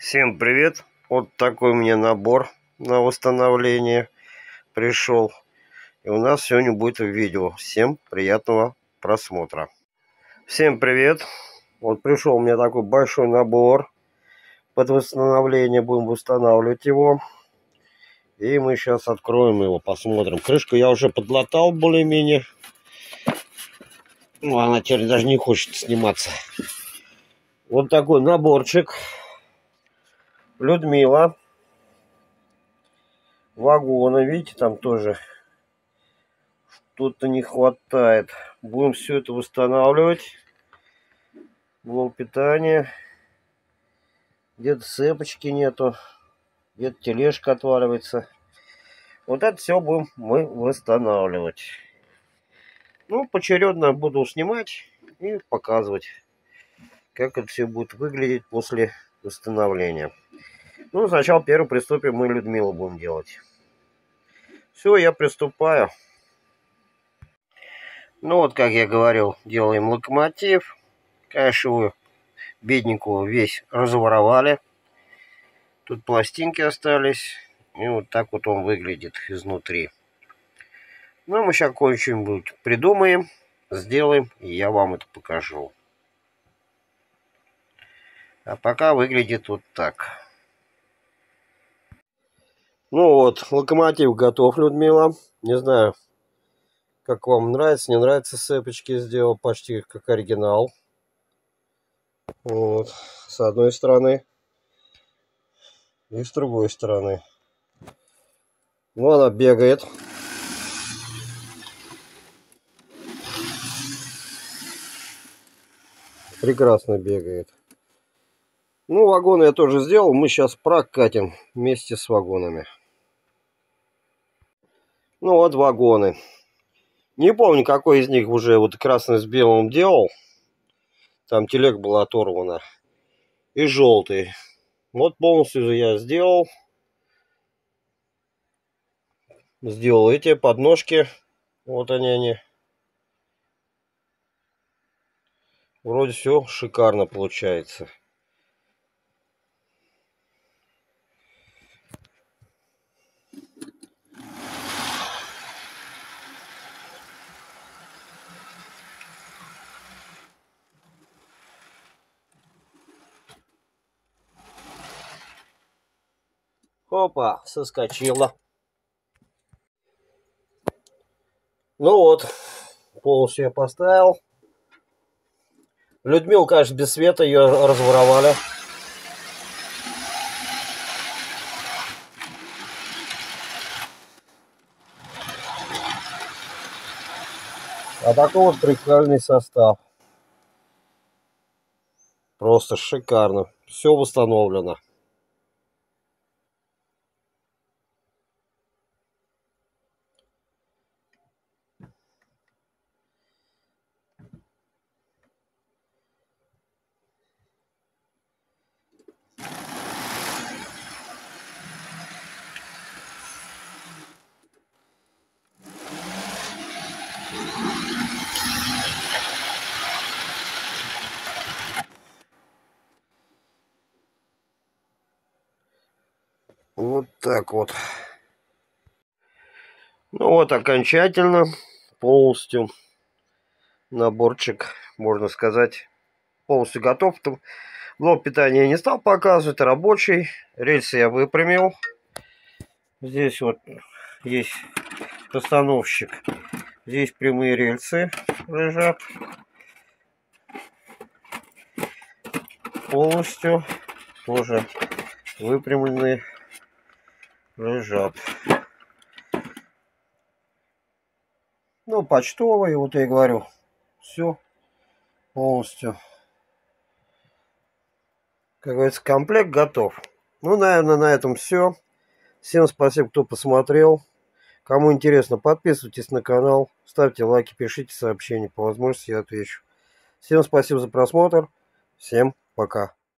Всем привет! Вот такой мне набор на восстановление пришел. И у нас сегодня будет видео. Всем приятного просмотра. Всем привет! Вот пришел у меня такой большой набор под восстановление. Будем восстанавливать его. И мы сейчас откроем его, посмотрим. Крышку я уже подлатал более-менее. Ну, она теперь даже не хочет сниматься. Вот такой наборчик. Людмила. Вагоны, видите, там тоже что-то не хватает. Будем все это восстанавливать. Блок питания. Где-то цепочки нету. Где-то тележка отваливается. Вот это все будем мы восстанавливать. Ну, поочередно буду снимать и показывать, как это все будет выглядеть после восстановления. Ну, сначала первым приступим, мы Людмилу будем делать. Все, я приступаю. Ну, вот, как я говорил, делаем локомотив. Конечно, его бедненькую весь разворовали. Тут пластинки остались. И вот так вот он выглядит изнутри. Ну, мы сейчас кое-что-нибудь придумаем, сделаем, и я вам это покажу. А пока выглядит вот так. Ну вот, локомотив готов, Людмила. Не знаю, как вам нравится, не нравится цепочки. Сделал почти как оригинал. Вот, с одной стороны. И с другой стороны. Ну, она бегает. Прекрасно бегает. Ну, вагоны я тоже сделал. Мы сейчас прокатим вместе с вагонами. Ну, вот вагоны. Не помню, какой из них уже вот красный с белым делал. Там телега была оторвана. И желтый. Вот полностью я сделал. Сделал эти подножки. Вот они. Вроде все шикарно получается. Опа, соскочила. Ну вот, полностью я поставил. Людмилу, конечно, без света, ее разворовали. А такой вот прикольный состав. Просто шикарно. Все восстановлено. Вот так вот. Ну вот, окончательно, полностью наборчик, можно сказать, полностью готов. Блок питания я не стал показывать, рабочий. Рельсы я выпрямил. Здесь вот есть расстановщик. Здесь прямые рельсы лежат. Полностью тоже выпрямленные. Лежат. Ну, почтовые, вот я и говорю. Все полностью. Как говорится, комплект готов. Ну, наверное, на этом все. Всем спасибо, кто посмотрел. Кому интересно, подписывайтесь на канал, ставьте лайки, пишите сообщения. По возможности я отвечу. Всем спасибо за просмотр. Всем пока.